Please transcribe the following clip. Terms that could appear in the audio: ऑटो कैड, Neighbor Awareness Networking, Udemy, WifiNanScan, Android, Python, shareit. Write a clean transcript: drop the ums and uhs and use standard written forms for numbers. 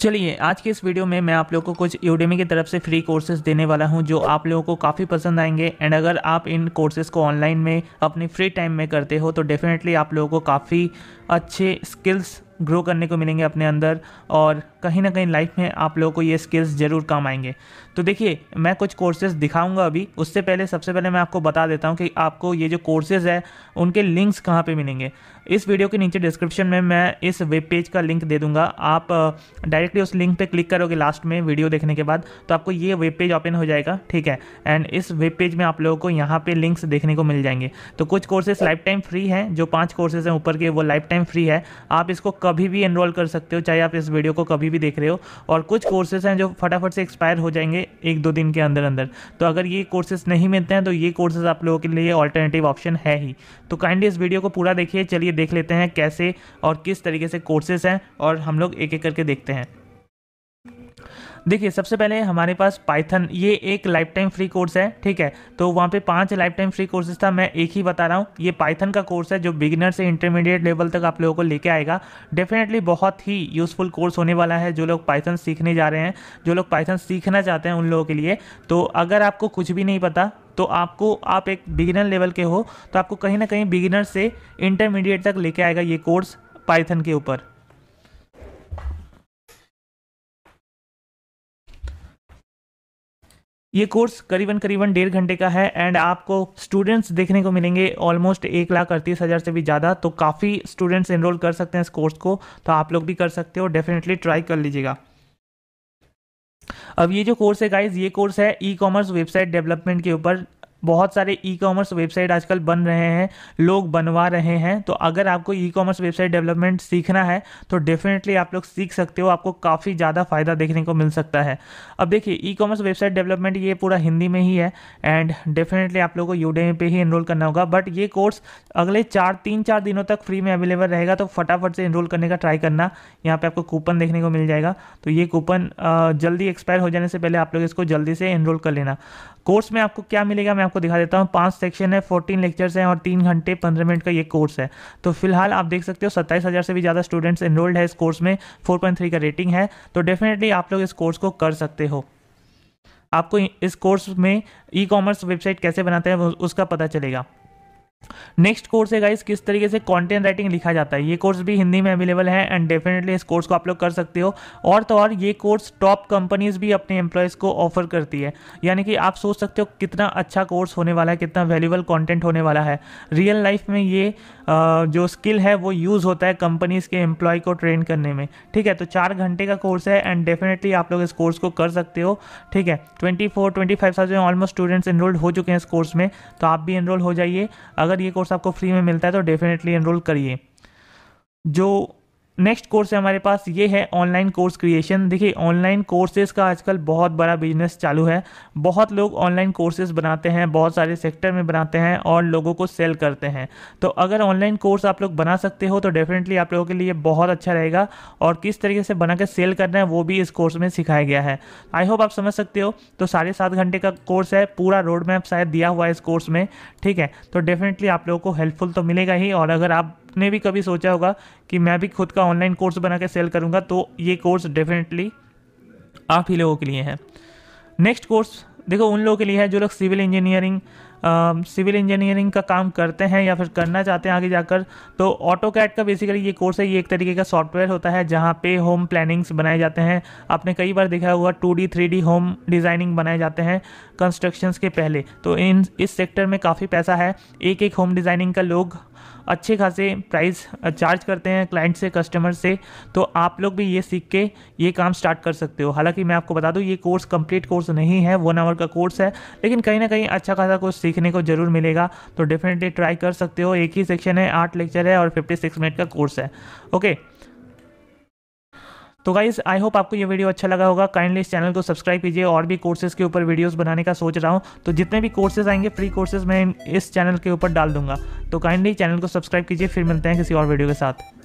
चलिए आज के इस वीडियो में मैं आप लोगों को कुछ यूडेमी की तरफ से फ्री कोर्सेज देने वाला हूं जो आप लोगों को काफ़ी पसंद आएंगे। एंड अगर आप इन कोर्सेज़ को ऑनलाइन में अपने फ्री टाइम में करते हो तो डेफिनेटली आप लोगों को काफ़ी अच्छे स्किल्स ग्रो करने को मिलेंगे अपने अंदर, और कहीं ना कहीं लाइफ में आप लोगों को ये स्किल्स ज़रूर काम आएंगे। तो देखिए मैं कुछ कोर्सेज़ दिखाऊंगा अभी, उससे पहले सबसे पहले मैं आपको बता देता हूं कि आपको ये जो कोर्सेज़ है उनके लिंक्स कहां पे मिलेंगे। इस वीडियो के नीचे डिस्क्रिप्शन में मैं इस वेब पेज का लिंक दे दूँगा, आप डायरेक्टली उस लिंक पर क्लिक करोगे लास्ट में वीडियो देखने के बाद तो आपको ये वेब पेज ओपन हो जाएगा, ठीक है। एंड इस वेब पेज में आप लोगों को यहाँ पर लिंक्स देखने को मिल जाएंगे। तो कुछ कोर्सेज़ लाइफ टाइम फ्री हैं, जो 5 कोर्सेज हैं ऊपर के वो लाइफ टाइम फ्री है, आप इसको कभी भी एनरोल कर सकते हो चाहे आप इस वीडियो को कभी भी देख रहे हो। और कुछ कोर्सेज हैं जो फटाफट से एक्सपायर हो जाएंगे 1-2 दिन के अंदर अंदर, तो अगर ये कोर्सेज नहीं मिलते हैं तो ये कोर्सेज आप लोगों के लिए ऑल्टरनेटिव ऑप्शन है ही। तो काइंडली इस वीडियो को पूरा देखिए। चलिए देख लेते हैं कैसे और किस तरीके से कोर्सेज हैं और हम लोग एक एक करके देखते हैं। देखिए सबसे पहले हमारे पास पाइथन, ये एक लाइफ टाइम फ्री कोर्स है, ठीक है। तो वहाँ पे 5 लाइफ टाइम फ्री कोर्सेज था, मैं एक ही बता रहा हूँ। ये पाइथन का कोर्स है जो बिगिनर से इंटरमीडिएट लेवल तक आप लोगों को लेके आएगा। डेफिनेटली बहुत ही यूज़फुल कोर्स होने वाला है जो लोग पाइथन सीखने जा रहे हैं, जो लोग पाइथन सीखना चाहते हैं उन लोगों के लिए। तो अगर आपको कुछ भी नहीं पता तो आपको, आप एक बिगिनर लेवल के हो तो आपको कहीं ना कहीं बिगिनर से इंटरमीडिएट तक लेके आएगा ये कोर्स पाइथन के ऊपर। ये कोर्स करीबन 1.5 घंटे का है एंड आपको स्टूडेंट्स देखने को मिलेंगे ऑलमोस्ट 1,38,000 से भी ज़्यादा। तो काफ़ी स्टूडेंट्स एनरोल कर सकते हैं इस कोर्स को, तो आप लोग भी कर सकते हो, डेफिनेटली ट्राई कर लीजिएगा। अब ये जो कोर्स है गाइज, ये कोर्स है ई-कॉमर्स वेबसाइट डेवलपमेंट के ऊपर। बहुत सारे ई-कॉमर्स वेबसाइट आजकल बन रहे हैं, लोग बनवा रहे हैं, तो अगर आपको ई-कॉमर्स वेबसाइट डेवलपमेंट सीखना है तो डेफिनेटली आप लोग सीख सकते हो, आपको काफ़ी ज़्यादा फ़ायदा देखने को मिल सकता है। अब देखिए ई-कॉमर्स वेबसाइट डेवलपमेंट ये पूरा हिंदी में ही है एंड डेफिनेटली आप लोगों को यूडेमी पे ही एनरोल करना होगा। बट ये कोर्स अगले 3-4 दिनों तक फ्री में अवेलेबल रहेगा, तो फटाफट से एनरोल करने का ट्राई करना। यहाँ पर आपको कूपन देखने को मिल जाएगा, तो ये कूपन जल्दी एक्सपायर हो जाने से पहले आप लोग इसको जल्दी से एनरोल कर लेना। कोर्स में आपको क्या मिलेगा मैं आपको दिखा देता हूँ। 5 सेक्शन है, 14 लेक्चर्स हैं और 3 घंटे 15 मिनट का ये कोर्स है। तो फिलहाल आप देख सकते हो 27,000 से भी ज़्यादा स्टूडेंट्स एनरोल्ड है इस कोर्स में, 4.3 का रेटिंग है। तो डेफिनेटली आप लोग इस कोर्स को कर सकते हो। आपको इस कोर्स में ई-कॉमर्स वेबसाइट कैसे बनाते हैं उसका पता चलेगा। नेक्स्ट कोर्स है गाइस, किस तरीके से कंटेंट राइटिंग लिखा जाता है। ये कोर्स भी हिंदी में अवेलेबल है एंड डेफिनेटली इस कोर्स को आप लोग कर सकते हो। और तो और ये कोर्स टॉप कंपनीज भी अपने एम्प्लॉयज़ को ऑफर करती है, यानी कि आप सोच सकते हो कितना अच्छा कोर्स होने वाला है, कितना वैल्यूएबल कंटेंट होने वाला है। रियल लाइफ में ये जो स्किल है वो यूज़ होता है कंपनीज़ के एम्प्लॉय को ट्रेन करने में, ठीक है। तो 4 घंटे का कोर्स है एंड डेफिनेटली आप लोग इस कोर्स को कर सकते हो, ठीक है। 24-25,000 ऑलमोस्ट स्टूडेंट्स एनरोल्ड हो चुके हैं इस कोर्स में, तो आप भी एनरोल हो जाइए। अगर ये कोर्स आपको फ्री में मिलता है तो डेफिनेटली एनरोल करिए। जो नेक्स्ट कोर्स है हमारे पास ये है ऑनलाइन कोर्स क्रिएशन। देखिए ऑनलाइन कोर्सेज़ का आजकल बहुत बड़ा बिजनेस चालू है, बहुत लोग ऑनलाइन कोर्सेज़ बनाते हैं, बहुत सारे सेक्टर में बनाते हैं और लोगों को सेल करते हैं। तो अगर ऑनलाइन कोर्स आप लोग बना सकते हो तो डेफिनेटली आप लोगों के लिए बहुत अच्छा रहेगा, और किस तरीके से बना के सेल करना है वो भी इस कोर्स में सिखाया गया है। आई होप आप समझ सकते हो। तो 7.5 घंटे का कोर्स है, पूरा रोड मैप शायद दिया हुआ है इस कोर्स में, ठीक है। तो डेफिनेटली आप लोगों को हेल्पफुल तो मिलेगा ही, और अगर आपने भी कभी सोचा होगा कि मैं भी खुद का ऑनलाइन कोर्स बना के सेल करूंगा तो ये कोर्स डेफिनेटली आप ही लोगों के लिए है। नेक्स्ट कोर्स देखो उन लोगों के लिए है जो लोग सिविल इंजीनियरिंग का काम करते हैं या फिर करना चाहते हैं आगे जाकर। तो ऑटो कैड का बेसिकली ये कोर्स है, ये एक तरीके का सॉफ्टवेयर होता है जहाँ पे होम प्लानिंग्स बनाए जाते हैं। आपने कई बार देखा होगा 2D 3D होम डिज़ाइनिंग बनाए जाते हैं कंस्ट्रक्शंस के पहले। तो इस सेक्टर में काफ़ी पैसा है, एक होम डिज़ाइनिंग का लोग अच्छे खासे प्राइस चार्ज करते हैं क्लाइंट से, कस्टमर से। तो आप लोग भी ये सीख के ये काम स्टार्ट कर सकते हो। हालांकि मैं आपको बता दूं ये कोर्स कंप्लीट कोर्स नहीं है, 1 आवर का कोर्स है, लेकिन कहीं ना कहीं अच्छा खासा कुछ सीखने को ज़रूर मिलेगा, तो डेफिनेटली ट्राई कर सकते हो। एक ही सेक्शन है, 8 लेक्चर है और 56 मिनट का कोर्स है, ओके। तो गाइस आई होप आपको ये वीडियो अच्छा लगा होगा। काइंडली इस चैनल को सब्सक्राइब कीजिए, और भी कोर्सेज़ के ऊपर वीडियोस बनाने का सोच रहा हूँ, तो जितने भी कोर्सेज़ आएंगे फ्री कोर्सेज़ मैं इस चैनल के ऊपर डाल दूंगा। तो काइंडली चैनल को सब्सक्राइब कीजिए, फिर मिलते हैं किसी और वीडियो के साथ।